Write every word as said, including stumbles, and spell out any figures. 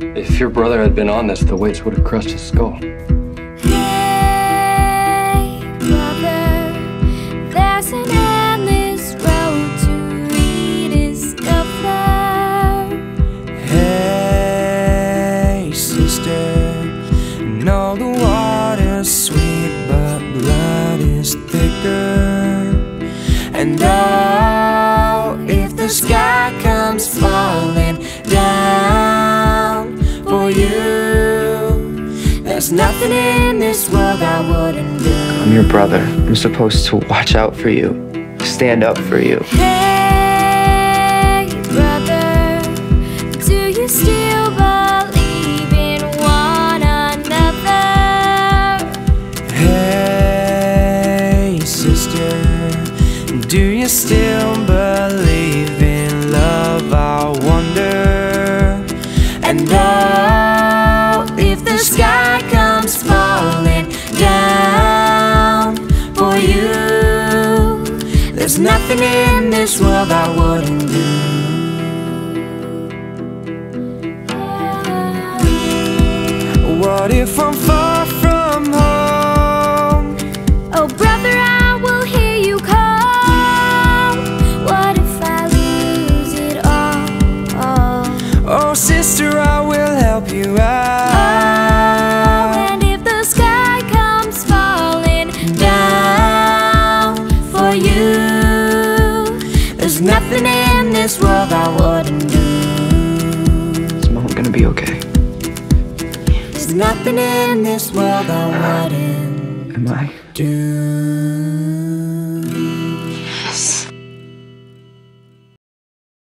If your brother had been on this, the weights would have crushed his skull. Hey, brother, there's an endless road to rediscover. Hey, sister, no, the water's sweet, but blood is thicker. And oh, if the sky comes falling down for you, there's nothing in this world I wouldn't do. I'm your brother. I'm supposed to watch out for you, stand up for you. Hey, brother, do you still believe in one another? Hey, sister, do you still believe in love, I wonder? And oh, if the sky comes falling down for you, there's nothing in this world I wouldn't do. What if I'm far from home? Oh, brother, I will hear you call. Oh, sister, I will help you out. Oh, and if the sky comes falling down for you, there's nothing in this world I wouldn't do. Is Mom gonna be okay? There's nothing in this world I wouldn't do. Am I? Do.